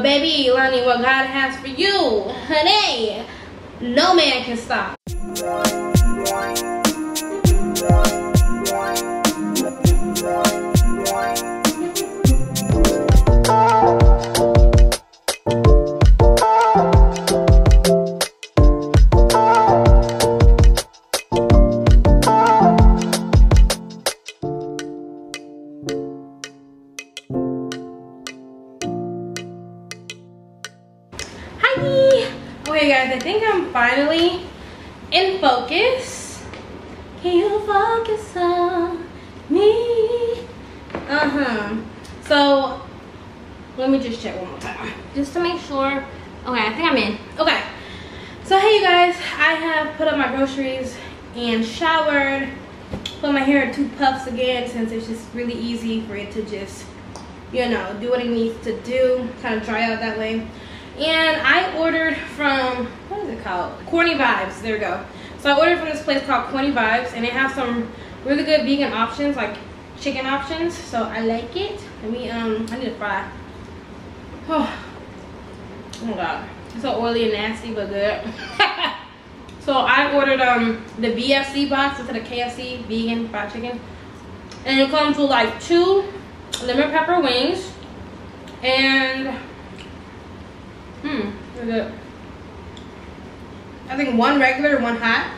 Baby, learning what God has for you, honey, no man can stop. I think I'm finally in focus. Can you focus on me? So let me just check one more time just to make sure. Okay, I think I'm in. Okay, so hey you guys, I have put up my groceries and showered, put my hair in two puffs again since it's just really easy for it to just, you know, do what it needs to do, kind of dry out that way. And I ordered from, what is it called? Korny Vibes, there we go. So I ordered from this place called Korny Vibes, and they have some really good vegan options, like chicken options, so I like it. Let me, I need a fry. Oh my God, it's so oily and nasty, but good. So I ordered the VFC box instead of KFC, vegan fried chicken. And it comes with like 2 lemon pepper wings, and they're good. I think 1 regular, 1 hot.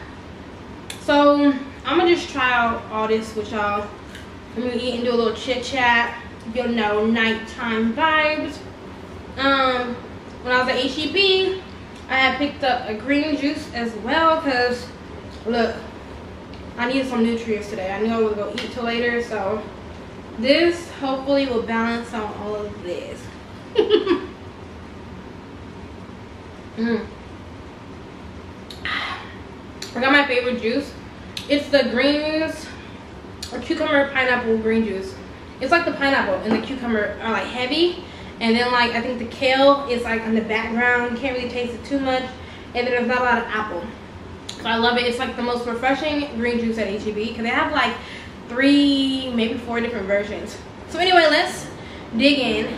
So I'm gonna just try out all this with y'all. I'm gonna eat and do a little chit chat, you know, nighttime vibes. When I was at H-E-B, I had picked up a green juice as well, cause look, I needed some nutrients today. I knew I was gonna eat till later, so this hopefully will balance out all of this. I got my favorite juice. It's the greens, or cucumber pineapple green juice. It's like the pineapple and the cucumber are like heavy, and then like I think the kale is like on the background. You can't really taste it too much, and then there's not a lot of apple. So I love it. It's like the most refreshing green juice at H-E-B, because they have like 3, maybe 4 different versions. So anyway, let's dig in.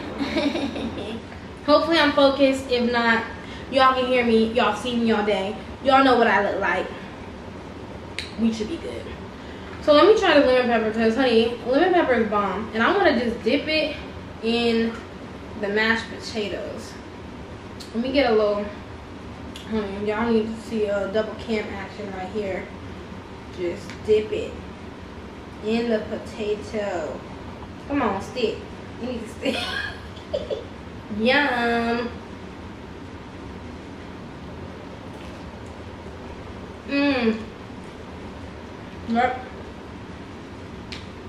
Hopefully I'm focused. If not, y'all can hear me, y'all see me all day. Y'all know what I look like. We should be good. So let me try the lemon pepper, because honey, lemon pepper is bomb. And I wanna just dip it in the mashed potatoes. Let me get a little, honey, y'all need to see a double cam action right here. Just dip it in the potato. Come on, stick. You need to stick. Yum.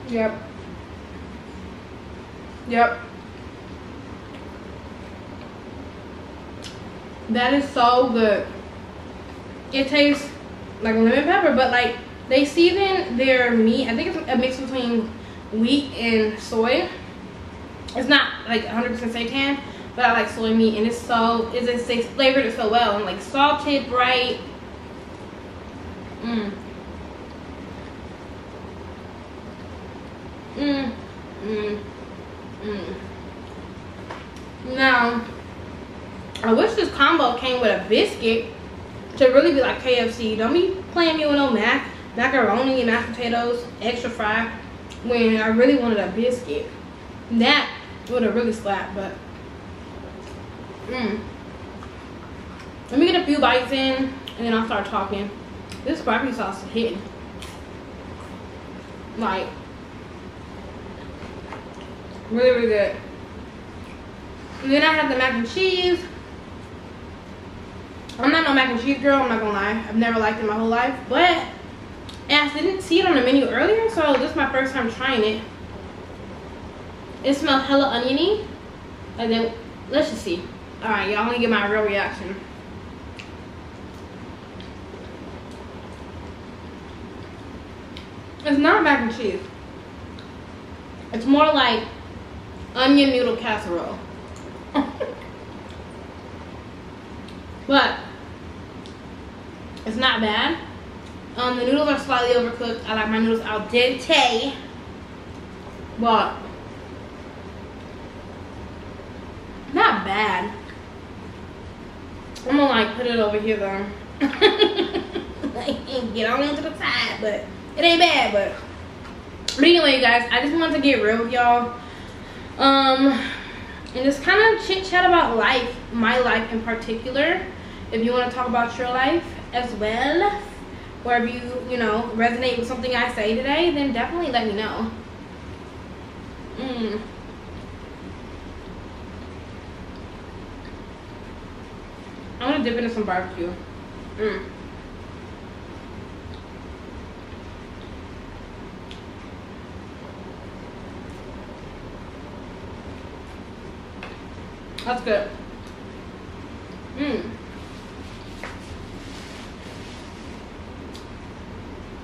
Yep. That is so good. It tastes like lemon pepper, but like they season their meat. I think it's a mix between wheat and soy. It's not like 100% seitan, but I like soy meat, and it's so, it's flavored it so well, and like salted, bright. Now, I wish this combo came with a biscuit to really be like KFC. Don't be playing me with no macaroni and mashed potatoes, extra fry, when I really wanted a biscuit. That would have really slapped, but let me get a few bites in, and then I'll start talking. This barbecue sauce is hitting. Like, really, really good. And then I have the mac and cheese. I'm not no mac and cheese girl, I'm not gonna lie. I've never liked it my whole life, but I didn't see it on the menu earlier, so this is my first time trying it. It smells hella oniony. And then, let's just see. All right, y'all, let me get my real reaction. It's not mac and cheese. It's more like onion noodle casserole. But it's not bad. The noodles are slightly overcooked. I like my noodles al dente. But not bad. bad. I'm gonna like put it over here though. And get on into the side, but it ain't bad. But anyway, guys, I just wanted to get real with y'all. And just kind of chit chat about life, my life in particular. If you want to talk about your life as well, or if you resonate with something I say today, then definitely let me know. I'm gonna dip into some barbecue. That's good.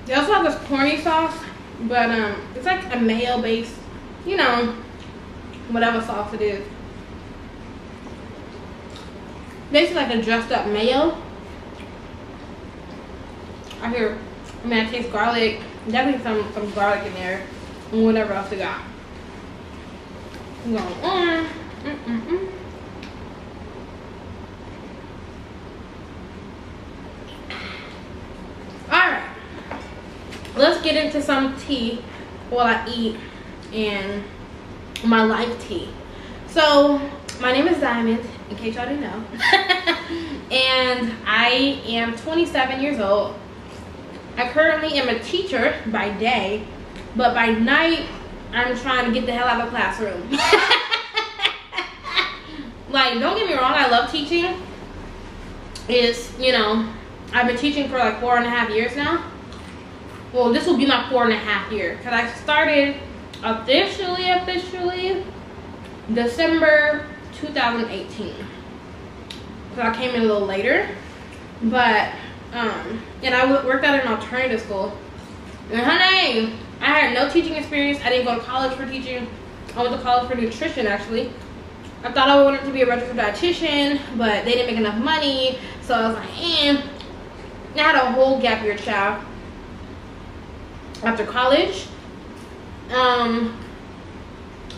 They also have this Korny sauce, but it's like a mayo based, whatever sauce it is. Basically like a dressed up mayo. I taste garlic. Definitely some garlic in there. And whatever else they got. I'm going on. Alright. Let's get into some tea while I eat and my life tea. So my name is Diamond, in case y'all didn't know. And I am 27 years old. I currently am a teacher by day, but by night, I'm trying to get the hell out of the classroom. Like, don't get me wrong, I love teaching. It's, I've been teaching for like 4.5 years now. Well, this will be my 4.5 year, because I started officially December 2018. So I came in a little later, but and I worked at an alternative school. And honey, I had no teaching experience. I didn't go to college for teaching. I went to college for nutrition, actually. I thought I wanted to be a registered dietitian, but they didn't make enough money, so I was like, I had a whole gap year, child, after college. Yeah,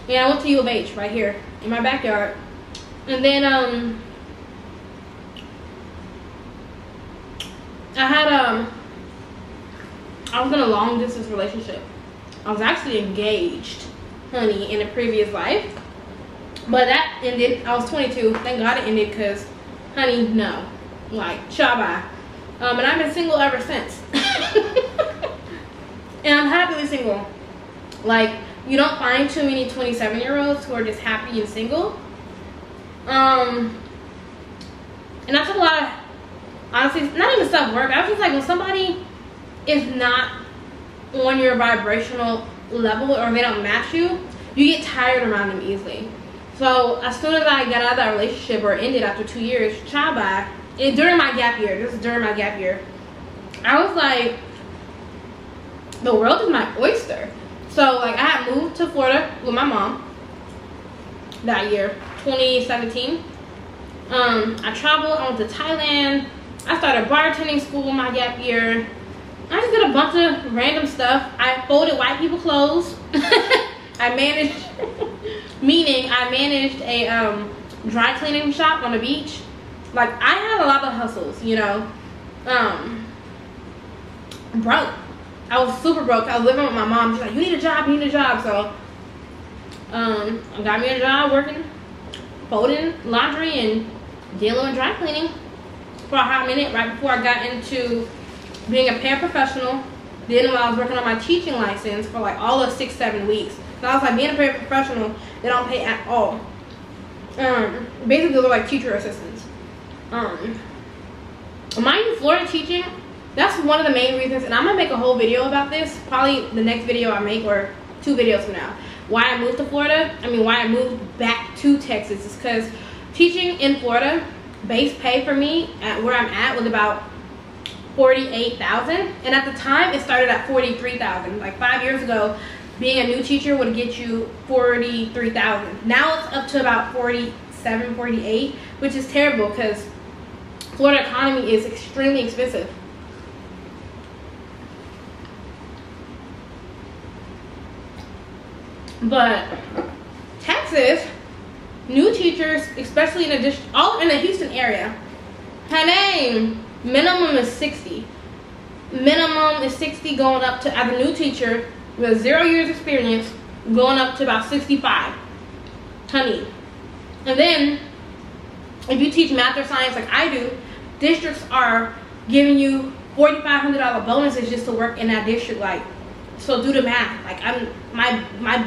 I went to U of H right here in my backyard. And then I was in a long distance relationship. I was actually engaged, honey, in a previous life. But that ended. I was 22. Thank God it ended, because, honey, no. Like, shabba. And I've been single ever since. And I'm happily single. Like, you don't find too many 27-year-olds who are just happy and single. And I took a lot of, honestly, not even self-work. I was just like, when somebody is not on your vibrational level or they don't match you, you get tired around them easily. So as soon as I got out of that relationship, or ended after 2 years, child, bye. And during my gap year, I was like, the world is my oyster. So, like, I had moved to Florida with my mom that year, 2017. I traveled, I went to Thailand. I started bartending school my gap year. I just did a bunch of random stuff. I folded white people clothes. I managed a dry cleaning shop on the beach. Like, I had a lot of hustles, broke. I was super broke. I was living with my mom. She's like, you need a job. So, I got me a job working, folding laundry and dealing with dry cleaning for a hot minute right before I got into being a paraprofessional. Then when I was working on my teaching license for like all of 6-7 weeks. So I was like, being a paraprofessional, they don't pay at all. Basically, they're like teacher assistants. Mind you, Florida teaching, that's one of the main reasons, and I'm gonna make a whole video about this, probably the next video I make or 2 videos from now, why I moved back to Texas, is because teaching in Florida, base pay for me at where I'm at was about $48,000, and at the time it started at $43,000. Like 5 years ago, being a new teacher would get you $43,000. Now it's up to about $47, $48, which is terrible because Florida economy is extremely expensive. But Texas, new teachers, especially in a district, all in the Houston area, her name, minimum is 60. Minimum is 60 going up to, as a new teacher with 0 years experience, going up to about 65. Honey. And then, if you teach math or science like I do, districts are giving you $4,500 bonuses just to work in that district. Like, so do the math. Like, my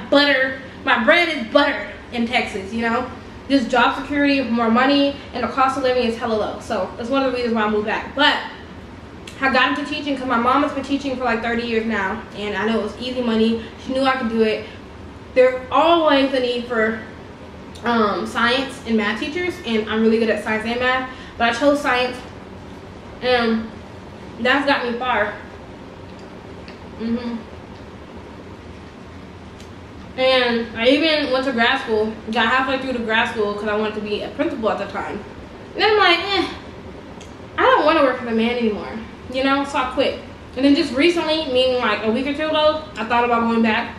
bread is butter in Texas, you know? Just job security, more money, and the cost of living is hella low. So that's one of the reasons why I moved back. But I got into teaching because my mom has been teaching for like 30 years now, and I know it was easy money. She knew I could do it. There's always a need for science and math teachers, and I'm really good at science and math, but I chose science, and that's got me far. And I even went to grad school, got halfway through to grad school because I wanted to be a principal at the time. And then I'm like, I don't want to work for the man anymore, you know, so I quit. And then just recently, meaning like a week or two ago, I thought about going back,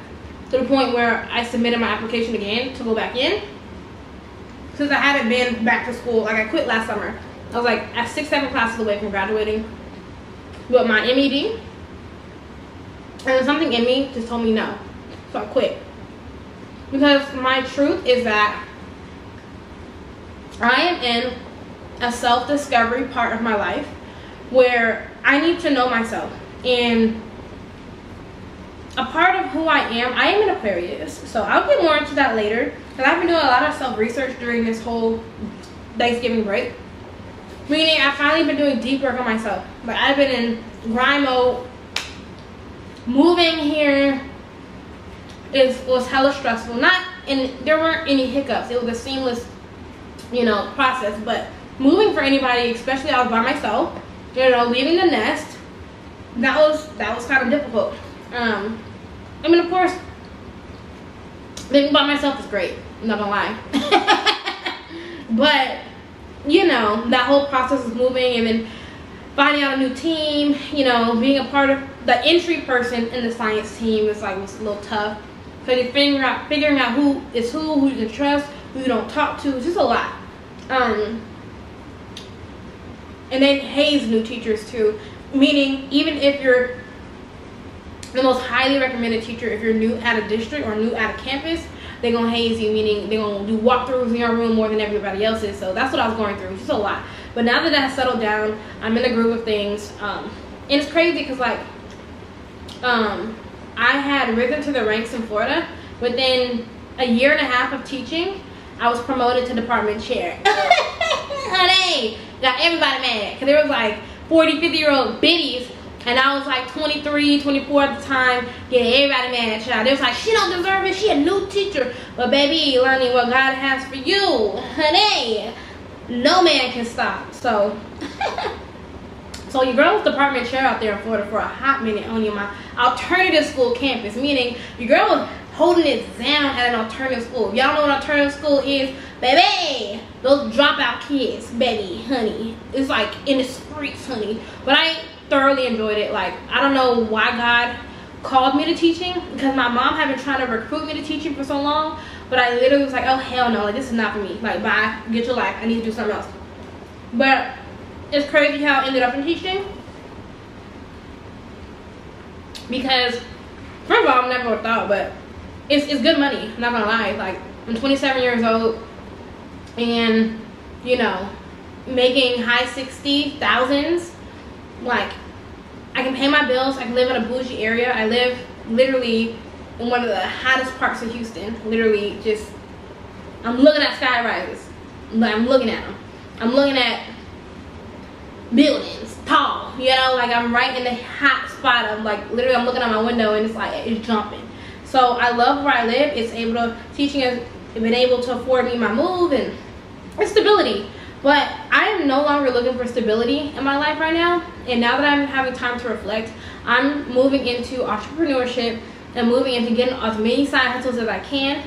to the point where I submitted my application again to go back in. Since I hadn't been back to school, like I quit last summer. I was like at 6-7 classes away from graduating with my MED. And something in me just told me no. So I quit. Because my truth is that I am in a self-discovery part of my life where I need to know myself. And a part of who I am an Aquarius. So I'll get more into that later. And I've been doing a lot of self-research during this whole Thanksgiving break. Meaning I've finally been doing deep work on myself. Like I've been in grind mode. Moving here was hella stressful. There weren't any hiccups. It was a seamless, you know, process. But moving for anybody, especially I was by myself, you know, leaving the nest, that was kind of difficult. I mean, of course, living by myself is great, I'm not gonna lie. But, you know, that whole process is moving and then finding out a new team, you know, being a part of the entry person in the science team is like, was a little tough. Because you're figuring out who is who you can trust, who you don't talk to, it's just a lot. And then Hayes new teachers too, meaning even if you're the most highly recommended teacher, if you're new at a district or new at a campus, they're gonna haze you, meaning they're gonna do walkthroughs in your room more than everybody else's. So that's what I was going through, which is a lot. But now that I settled down, I'm in the groove of things, and it's crazy because like I had risen to the ranks in Florida. Within a year and a half of teaching, I was promoted to department chair. Honey, got everybody mad because there was like 40-50-year-old biddies. And I was like 23, 24 at the time, getting everybody mad at y'all. They was like, she don't deserve it, she a new teacher. But baby, Lonnie, what God has for you, honey, no man can stop. So, so your girl was department chair out there in Florida for a hot minute on my alternative school campus. Meaning, your girl was holding it down at an alternative school. Y'all know what alternative school is? Baby, those dropout kids, baby, honey. It's like in the streets, honey. But I thoroughly enjoyed it. Like, I don't know why God called me to teaching, because my mom had been trying to recruit me to teaching for so long, but I literally was like, oh hell no, like this is not for me, like bye, get your life, I need to do something else. But it's crazy how I ended up in teaching, because first of all, I never thought, but it's good money, I'm not gonna lie. Like, I'm 27 years old and, you know, making high 60,000s. Like, I can pay my bills, I can live in a bougie area. I live literally in one of the hottest parts of Houston. Literally, just, I'm looking at sky rises. Like, I'm looking at them. I'm looking at buildings, tall, you know? Like, I'm right in the hot spot of, like, literally I'm looking out my window and it's like, it's jumping. So I love where I live. It's able to, teaching has been able to afford me my move and stability. But I am no longer looking for stability in my life right now. And now that I'm having time to reflect, I'm moving into entrepreneurship and moving into getting as many side hustles as I can.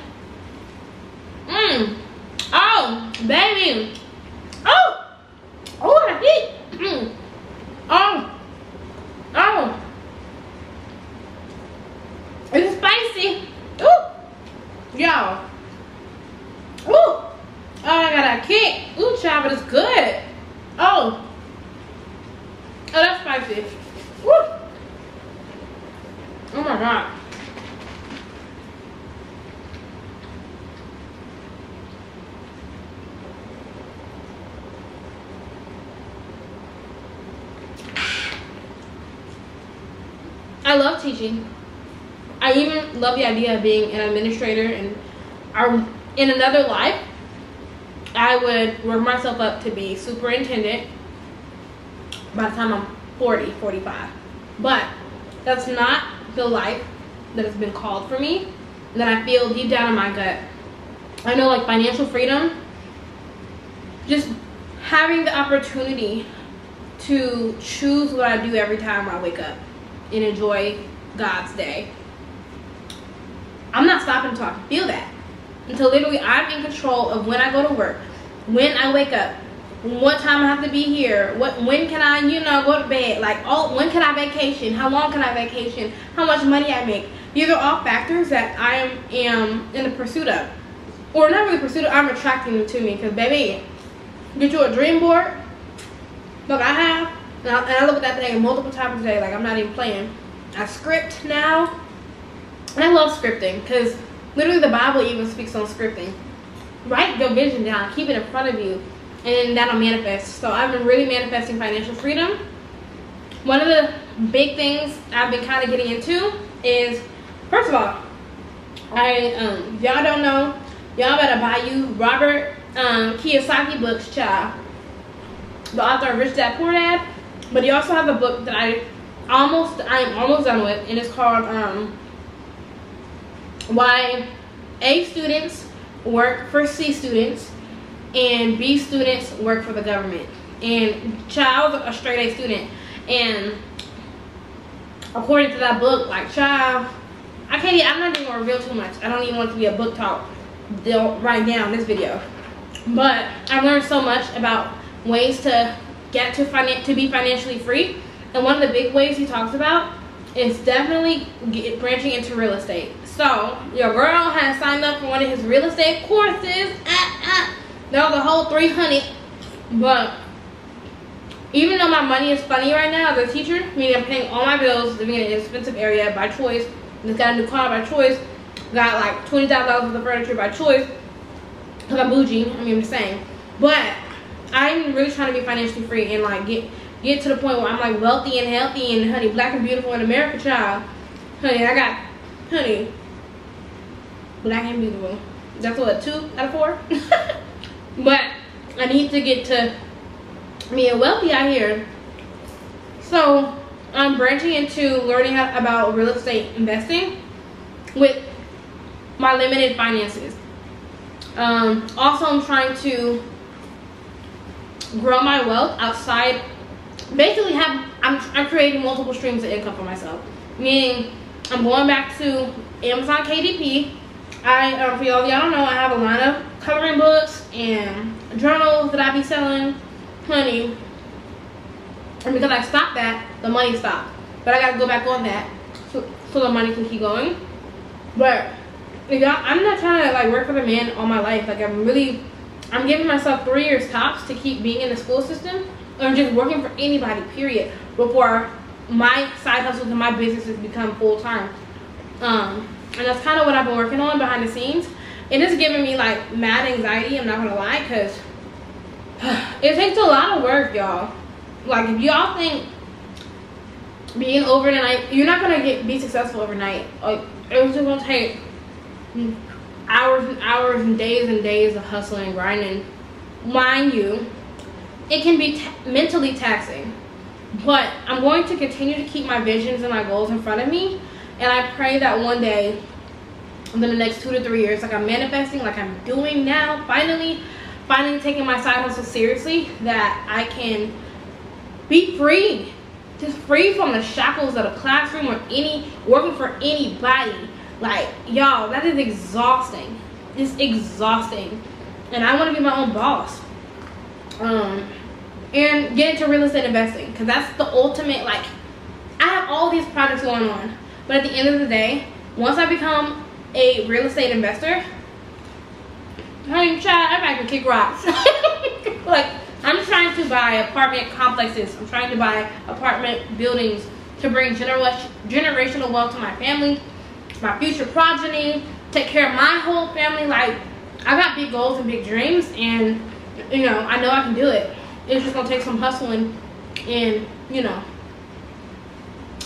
Oh, baby. Oh. Oh, my feet. Oh. Oh. It's spicy. Ooh. Y'all. Ooh. y'all, but it's good. Oh. Oh, that's spicy. Woo. Oh my God. I love teaching. I even love the idea of being an administrator, and in another life, I would work myself up to be superintendent by the time I'm 40, 45. But that's not the life that has been called for me, that I feel deep down in my gut. I know, like, financial freedom, just having the opportunity to choose what I do every time I wake up and enjoy God's day. I'm not stopping until I can feel that. Until literally I'm in control of when I go to work, when I wake up, what time I have to be here, when can I, you know, go to bed, like, oh, when can I vacation, how long can I vacation, how much money I make. These are all factors that I am in the pursuit of. Or not really pursuit of, I'm attracting them to me, because, baby, get you a dream board, like I have. And I look at that thing multiple times a day. Like, I'm not even playing. I script now. And I love scripting, because literally the Bible even speaks on scripting. Write your vision down. Keep it in front of you. And that'll manifest. So I've been really manifesting financial freedom. One of the big things I've been kind of getting into is, first of all, y'all don't know, y'all better buy you Robert Kiyosaki books, child. The author of Rich Dad Poor Dad. But he also has a book that I am almost done with, and it's called Why A Students Work for C Students and B Students Work for the Government. And child, a straight A student, and according to that book, like, child, I'm not even gonna reveal too much. I don't even want it to be a book talk right now in this video. But I've learned so much about ways to get to be financially free, and one of the big ways he talks about is definitely branching into real estate. So your girl has signed up for one of his real estate courses. That was a whole $300. But even though my money is funny right now as a teacher, meaning I'm paying all my bills, living in an expensive area by choice, just got a new car by choice, got like $20,000 worth of furniture by choice, because I'm bougie. I mean, I'm just saying, but I'm really trying to be financially free and, like, get to the point where I'm, like, wealthy and healthy and, honey, black and beautiful in America, child. Honey, black and beautiful. That's what, 2 out of 4? But I need to get to being wealthy out here. So I'm branching into learning about real estate investing with my limited finances. Also, I'm trying to grow my wealth outside. Basically, I'm creating multiple streams of income for myself, meaning I'm going back to Amazon KDP. For y'all don't know, I have a line of coloring books and journals that I be selling, honey, and because I stopped that, the money stopped, but I gotta go back on that so the money can keep going. But y'all, I'm not trying to, like, work for the man all my life. Like, I'm giving myself 3 years tops to keep being in the school system, or just working for anybody, period, before my side hustles and my businesses become full-time. And that's kind of what I've been working on behind the scenes. It is giving me, like, mad anxiety, I'm not going to lie, because it takes a lot of work, y'all. Like, if y'all think being overnight, you're not going to be successful overnight. Like, it was just going to take hours and hours and days of hustling, grinding. Mind you, it can be mentally taxing, but I'm going to continue to keep my visions and my goals in front of me, and I pray that one day, within the next 2 to 3 years, like I'm manifesting, like I'm doing now, finally taking my side hustle seriously, that I can be free, just free from the shackles of the classroom or working for anybody. Like, y'all, that is exhausting. It's exhausting. And I want to be my own boss. And get into real estate investing, because that's the ultimate, like, I have all these projects going on, but at the end of the day, once I become a real estate investor, honey, child, I can kick rocks. Like, I'm trying to buy apartment complexes. I'm trying to buy apartment buildings to bring generational wealth to my family, my future progeny, take care of my whole family. Like, I got big goals and big dreams, and, you know I can do it. It's just gonna take some hustling and, you know,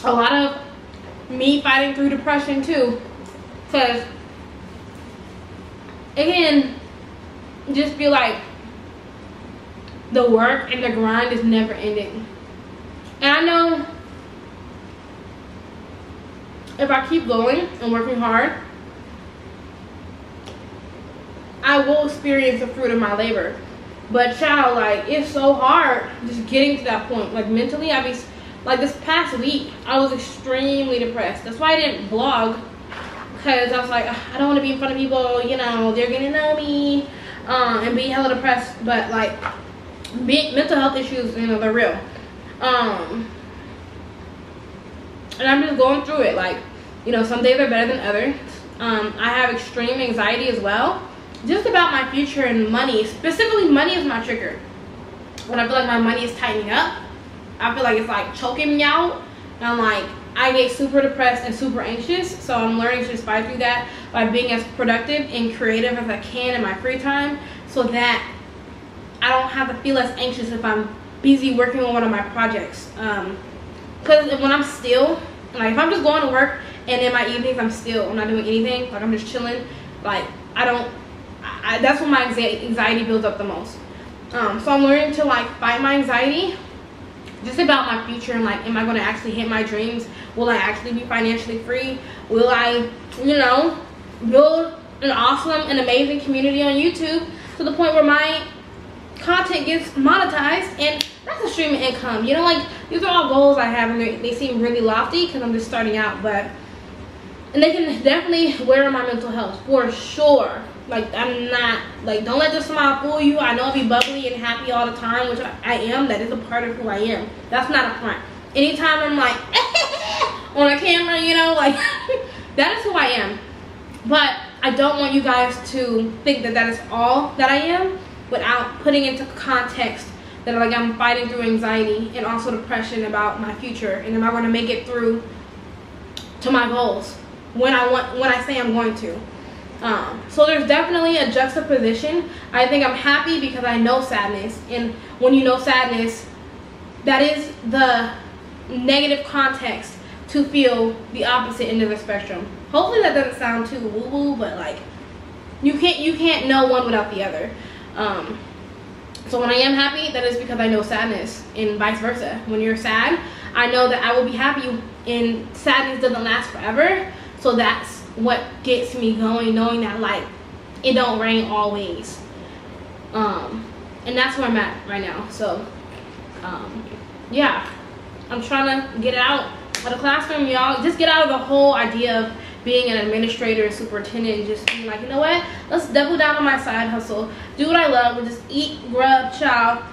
a lot of me fighting through depression too, because it can just feel like the work and the grind is never ending. And I know if I keep going and working hard, I will experience the fruit of my labor. But child, like, it's so hard just getting to that point. Like, mentally, I mean, like, this past week I was extremely depressed. That's why I didn't vlog, because I was like, I don't want to be in front of people, you know, they're gonna know me, and be hella depressed. But like, mental health issues, you know, they're real, and I'm just going through it. Like, you know, some days are better than others. I have extreme anxiety as well, just about my future and money. Specifically, money is my trigger. When I feel like my money is tightening up, I feel like it's like choking me out, and I'm like, I get super depressed and super anxious. So I'm learning to fight through that by being as productive and creative as I can in my free time, so that I don't have to feel as anxious if I'm busy working on one of my projects. Because when I'm still, like, if I'm just going to work and in my evenings I'm still, I'm not doing anything, like, I'm just chilling, like, that's when my anxiety builds up the most. So I'm learning to, like, fight my anxiety just about my future, and like, am I going to actually hit my dreams? Will I actually be financially free? Will I, you know, build an awesome and amazing community on YouTube to the point where my content gets monetized and that's a stream of income? You know, like, these are all goals I have, and they seem really lofty because I'm just starting out, and they can definitely wear on my mental health for sure. Like, I'm not, like, don't let the smile fool you. I know I'll be bubbly and happy all the time, which I am. That is a part of who I am. That's not a front. Anytime I'm like on a camera, you know, like that is who I am. But I don't want you guys to think that that is all that I am, without putting into context that, like, I'm fighting through anxiety and also depression about my future, and am I going to make it through to my goals when I say I'm going to. So there's definitely a juxtaposition. I think I'm happy because I know sadness, and when you know sadness, that is the negative context to feel the opposite end of the spectrum. Hopefully that doesn't sound too woo-woo, but like, you can't know one without the other. So when I am happy, that is because I know sadness, and vice versa. When you're sad, I know that I will be happy, and sadness doesn't last forever. So that's what gets me going, knowing that, like, it don't rain always. And that's where I'm at right now. So yeah, I'm trying to get out of the classroom, y'all. Just get out of the whole idea of being an administrator and superintendent, and just being like, you know what, let's double down on my side hustle, do what I love, and just eat, grub, chow,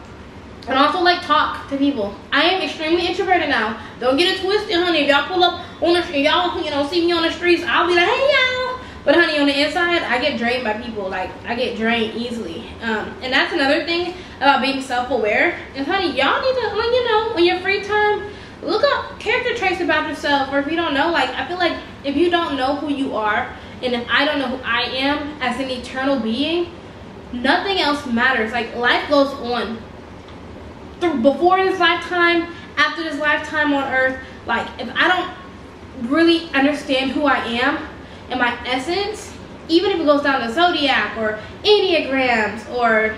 and also, like, talk to people. I am extremely introverted now. Don't get it twisted, honey. If y'all pull up on the street, y'all, you know, see me on the streets, I'll be like, hey, y'all. But honey, on the inside, I get drained by people. Like, I get drained easily. And that's another thing about being self-aware. And honey, y'all need to, like, you know, in your free time, look up character traits about yourself. Or if you don't know, like, I feel like if you don't know who you are, and if I don't know who I am as an eternal being, nothing else matters. Like, life goes on. Before this lifetime, after this lifetime on earth, like, if I don't really understand who I am and my essence, even if it goes down to zodiac or enneagrams or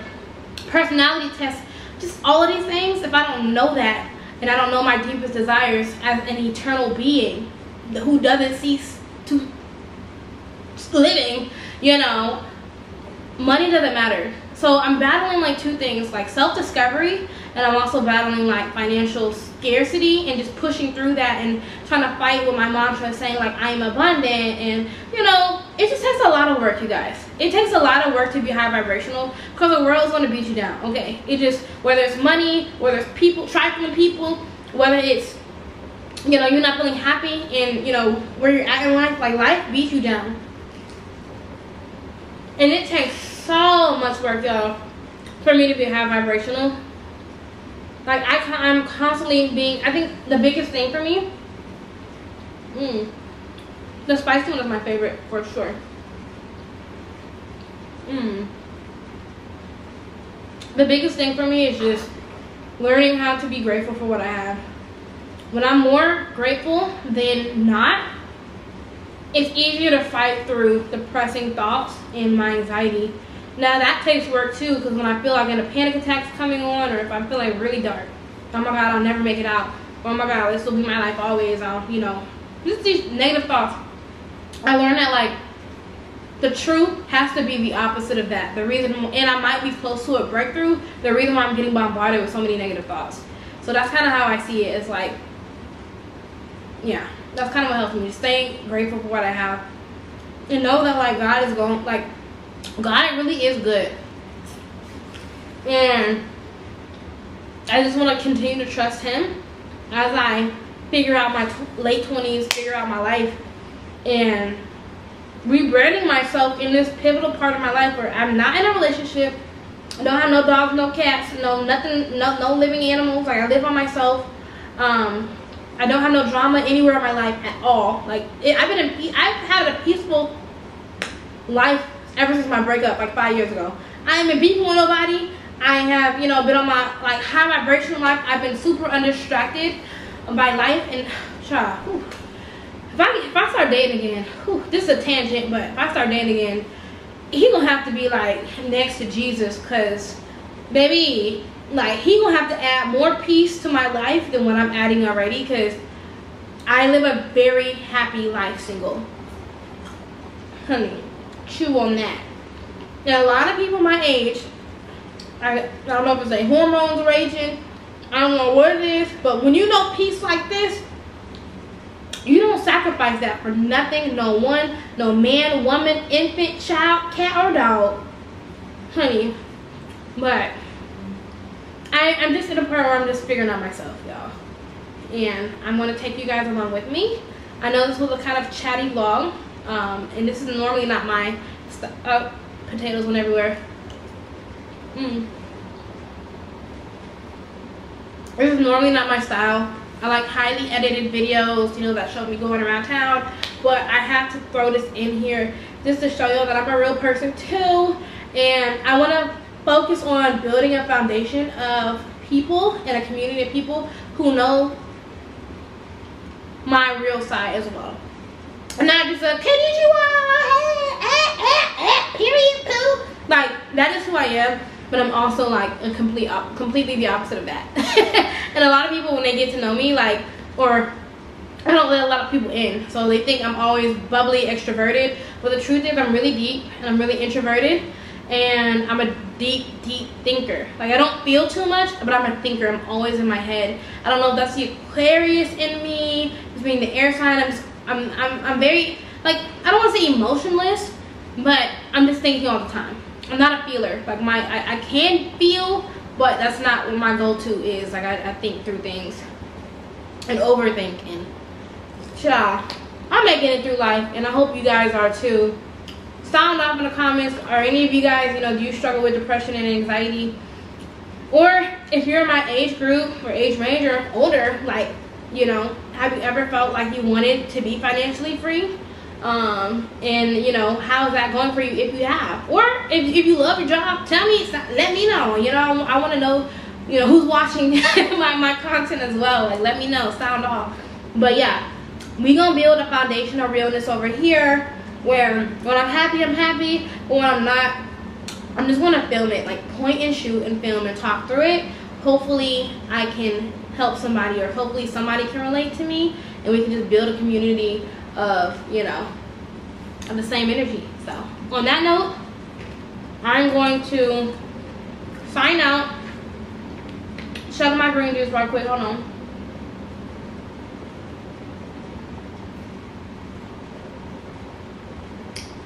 personality tests, just all of these things, if I don't know that, and I don't know my deepest desires as an eternal being who doesn't cease to living, you know, money doesn't matter. So I'm battling, like, two things, like, self-discovery, and I'm also battling, like, financial scarcity, and just pushing through that and trying to fight with my mantra saying, like, I'm abundant. And, you know, it just takes a lot of work, you guys. It takes a lot of work to be high vibrational, because the world's going to beat you down, okay? It just, whether it's money, whether it's people, trifling people, whether it's, you know, you're not feeling happy and, you know, where you're at in life, like, life beats you down. And it takes so much work, y'all, for me to be high vibrational. Like I'm constantly being, I think the biggest thing for me, the spicy one is my favorite for sure. The biggest thing for me is just learning how to be grateful for what I have. When I'm more grateful than not, it's easier to fight through the pressing thoughts and my anxiety. Now that takes work too, because when I feel like a panic attack's coming on, or if I feel like really dark, oh my God, I'll never make it out. Oh my God, this will be my life always. I'll, you know, just these negative thoughts. I learned that like the truth has to be the opposite of that. The reason, and I might be close to a breakthrough, the reason why I'm getting bombarded with so many negative thoughts. So that's kind of how I see it. It's like, yeah, that's kind of what helps me. Just staying grateful for what I have, and know that like God is going, like God really is good, and I just want to continue to trust Him as I figure out my late 20s, figure out my life, and rebranding myself in this pivotal part of my life where I'm not in a relationship, I don't have no dogs, no cats, no nothing, no living animals. Like I live by myself. I don't have no drama anywhere in my life at all. Like I've had a peaceful life ever since my breakup, like 5 years ago. I ain't been beefing with nobody. I have, you know, been on my like high vibration life. I've been super undistracted by life, and child, whew, if I start dating again, whew, this is a tangent, but if I start dating again, he gonna have to be like next to Jesus, cause baby, like he gonna have to add more peace to my life than what I'm adding already, cause I live a very happy life single. Honey, chew on that. Now a lot of people my age, I don't know if it's like hormones raging, I don't know what it is, but when you know peace like this, you don't sacrifice that for nothing, no one, no man, woman, infant, child, cat, or dog. Honey, but I'm just in a part where I'm just figuring out myself, y'all. And I'm going to take you guys along with me. I know this was a kind of chatty vlog, and this is normally not my stuff. Oh, potatoes went everywhere. This is normally not my style. I like highly edited videos, you know, that show me going around town, but I have to throw this in here just to show y'all that I'm a real person too, and I want to focus on building a foundation of people and a community of people who know my real side as well. And not just a konnichiwa, period, poo. Like, that is who I am. But I'm also like a completely the opposite of that. And a lot of people when they get to know me, like, or I don't let a lot of people in, so they think I'm always bubbly, extroverted, but the truth is I'm really deep and I'm really introverted, and I'm a deep thinker. Like I don't feel too much, but I'm a thinker. I'm always in my head. I don't know if that's the Aquarius in me, just being the air sign. I'm very, like, I don't want to say emotionless, but I'm just thinking all the time. I'm not a feeler. Like I can feel, but that's not what my go-to is. Like I think through things and overthink, and child, I'm making it through life, and I hope you guys are too. Sound off in the comments. Are any of you guys, you know, do you struggle with depression and anxiety? Or if you're in my age group or age range or older, like, you know, have you ever felt like you wanted to be financially free? And you know, how's that going for you if you have? Or if you love your job, tell me, let me know. You know, I want to know, you know, who's watching my content as well. Like, let me know, sound off. But yeah, we gonna build a foundation of realness over here where when I'm happy, I'm happy, but when I'm not, I'm just gonna film it, like point and shoot and film and talk through it. Hopefully I can help somebody, or hopefully somebody can relate to me, and we can just build a community of, you know, of the same energy. So on that note, I'm going to sign out. Chug my green juice right quick, hold on.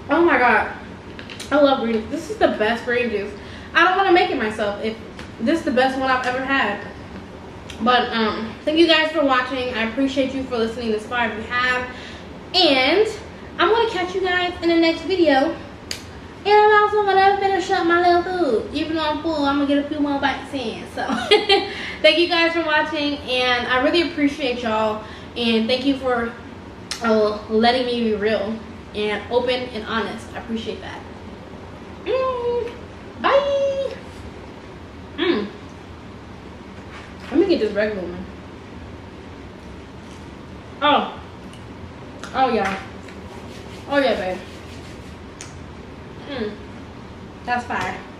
Oh my God, I love green juice. This is the best green juice. I don't want to make it myself. If this is the best one I've ever had. But thank you guys for watching. I appreciate you for listening this far if you have. And I'm going to catch you guys in the next video. And I'm also gonna finish up my little food. Even though I'm full, I'm gonna get a few more bites in. So thank you guys for watching, and I really appreciate y'all, and thank you for letting me be real and open and honest. I appreciate that. Bye. Let me get this regular one. Oh yeah. Oh yeah, babe. That's fire.